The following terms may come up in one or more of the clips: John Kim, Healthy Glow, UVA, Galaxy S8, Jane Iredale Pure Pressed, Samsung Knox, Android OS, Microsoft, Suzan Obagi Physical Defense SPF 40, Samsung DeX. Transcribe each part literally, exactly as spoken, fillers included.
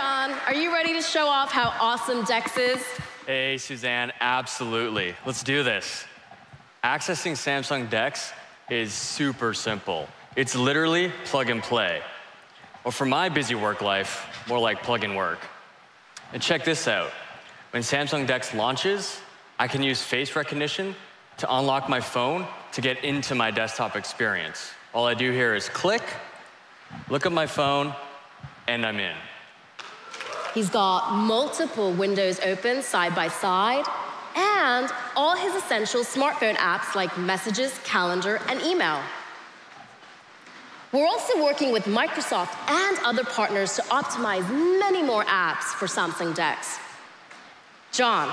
Sean, are you ready to show off how awesome DeX is? Hey, Suzanne, absolutely. Let's do this. Accessing Samsung DeX is super simple. It's literally plug and play. Or for my busy work life, more like plug and work. And check this out. When Samsung DeX launches, I can use face recognition to unlock my phone to get into my desktop experience. All I do here is click, look at my phone, and I'm in. He's got multiple windows open side by side, and all his essential smartphone apps like Messages, Calendar, and Email. We're also working with Microsoft and other partners to optimize many more apps for Samsung DeX. John,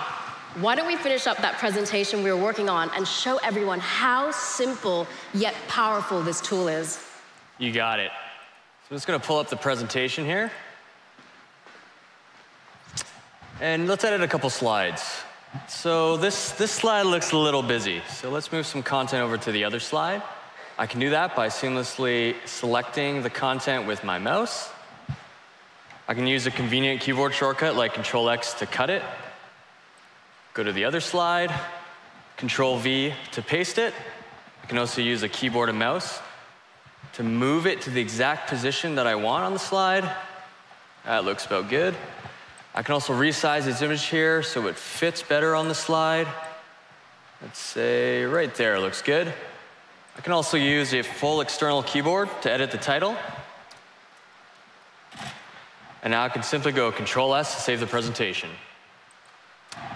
why don't we finish up that presentation we were working on and show everyone how simple yet powerful this tool is? You got it. So I'm just going to pull up the presentation here. And let's edit a couple slides. So this, this slide looks a little busy. So let's move some content over to the other slide. I can do that by seamlessly selecting the content with my mouse. I can use a convenient keyboard shortcut like control X to cut it. Go to the other slide, control V to paste it. I can also use a keyboard and mouse to move it to the exact position that I want on the slide. That looks about good. I can also resize this image here so it fits better on the slide. Let's say right there looks good. I can also use a full external keyboard to edit the title. And now I can simply go control S to save the presentation.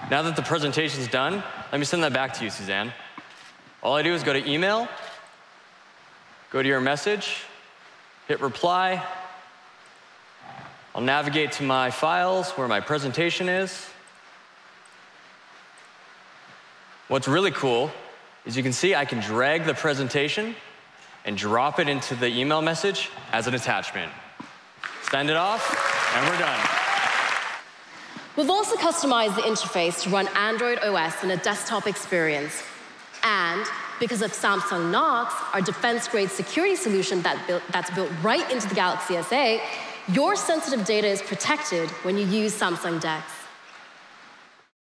Now that the presentation's done, let me send that back to you, Suzanne. All I do is go to email, go to your message, hit reply. I'll navigate to my files where my presentation is. What's really cool As you can see, I can drag the presentation and drop it into the email message as an attachment. Send it off, and we're done. We've also customized the interface to run Android O S in a desktop experience. And because of Samsung Knox, our defense-grade security solution that built, that's built right into the Galaxy S eight, your sensitive data is protected when you use Samsung DeX.